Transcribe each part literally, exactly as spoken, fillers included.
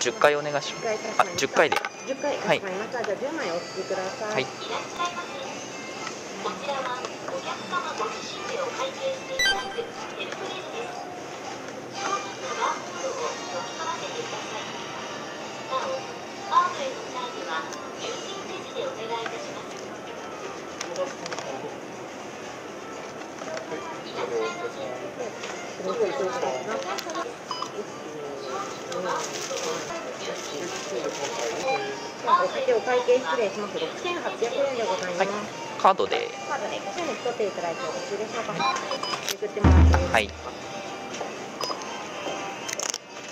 じゅっかいお願いします。あ、じゅっかいで。じゅっかい、はい。じゃあじゅうまいお付きください。はい。いらっしゃいませ。こちらはお客様ご自身でお会計していただくヘルプデスです。商品のバーコードを読み取らせてください。なお、バードへの際には入金手示でお願いいたします。いらっしゃいませ。こちらはお客様です。お会計失礼します。ろくせんはっぴゃくえんでございます。はい、カードで。カードでご支援取っていただいてよろしいでしょうか。送ってもらって。はい。は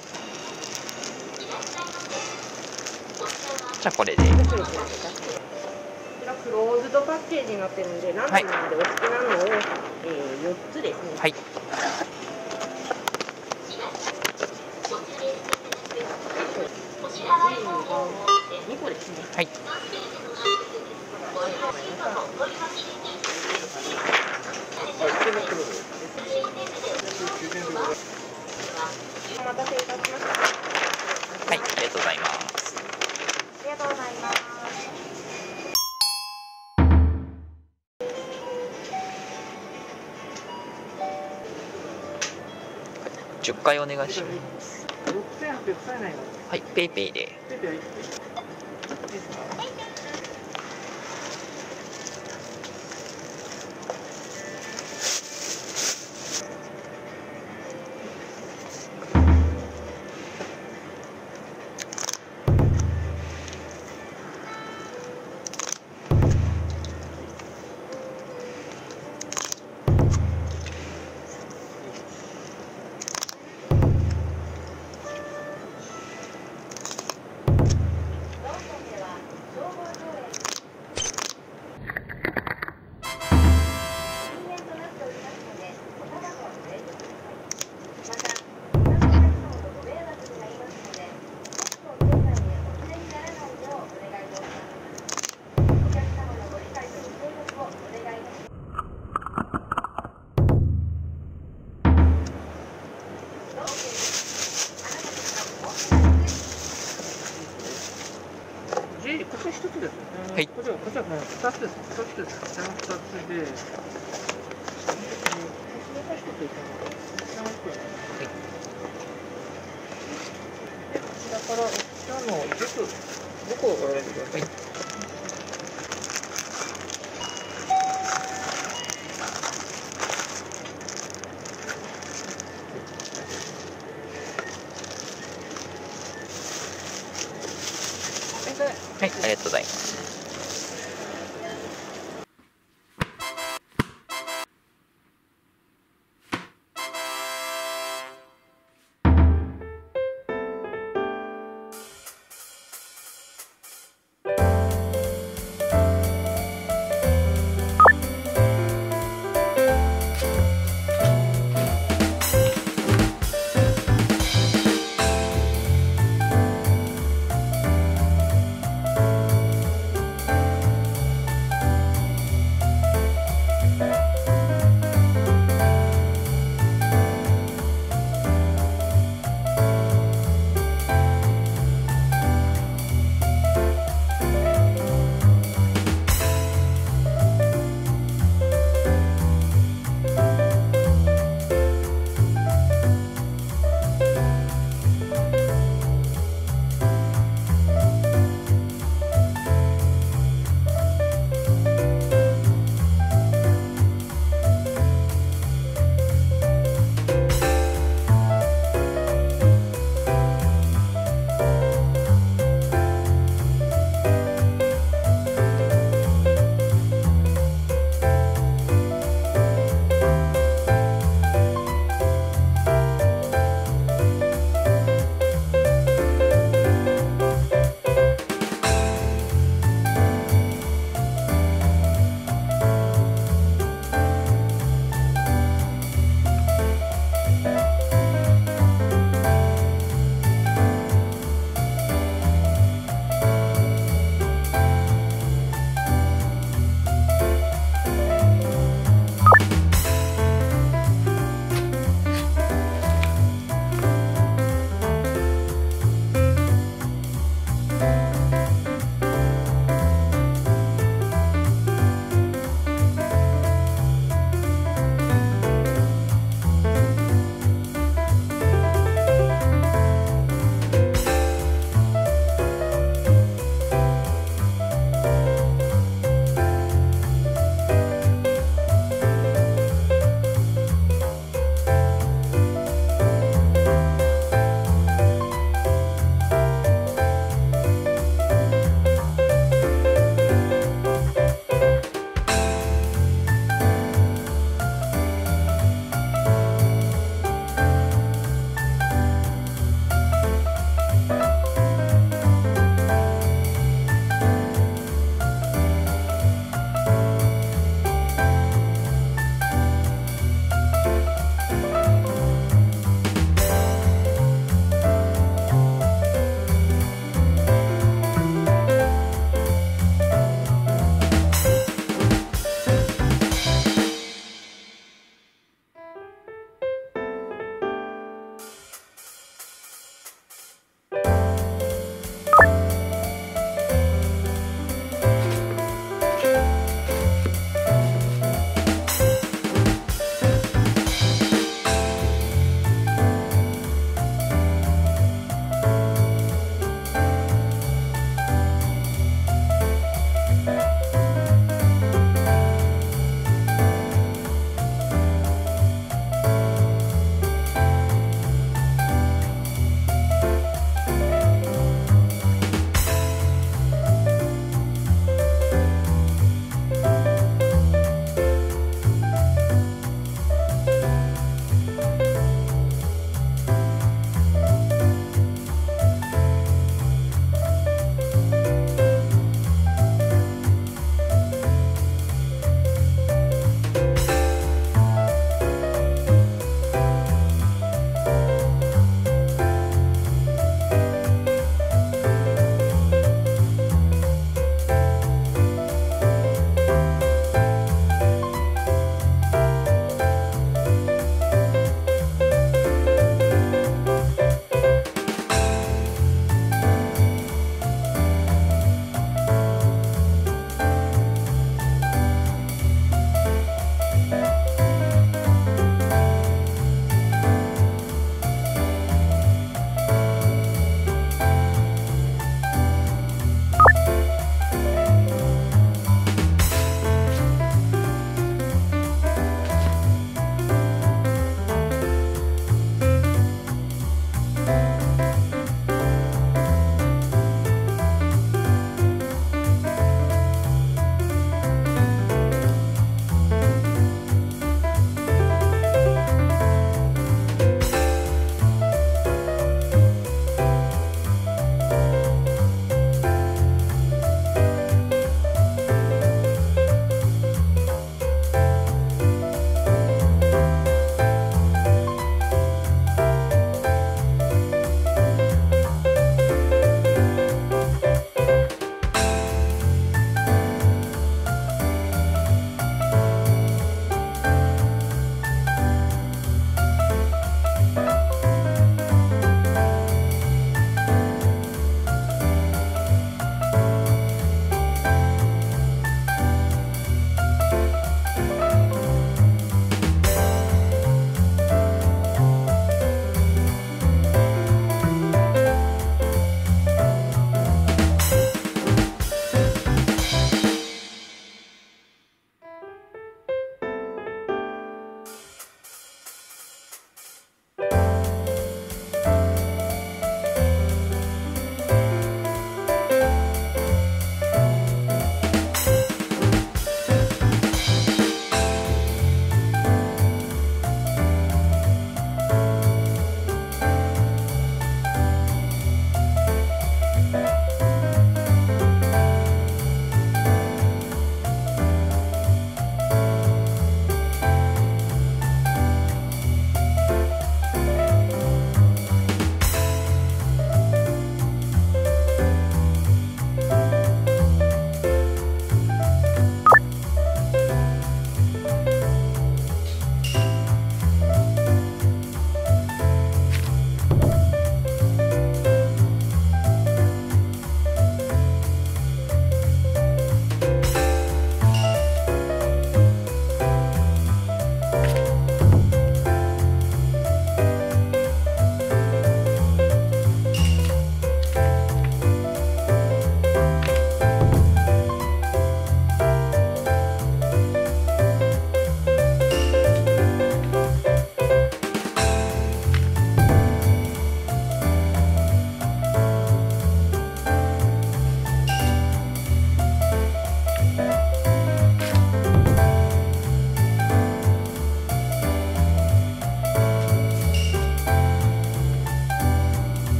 い。じゃあこれで。こちらクローズドパッケージになってるので、ランダムでお好きなのを、はい、えー、よっつですね。はい。にこですね。はい。お待たせいたしました。はい、ありがとうございます。ありがとうございます。じゅっかいお願いします。はい、ペイペイで。はい、ありがとうございます。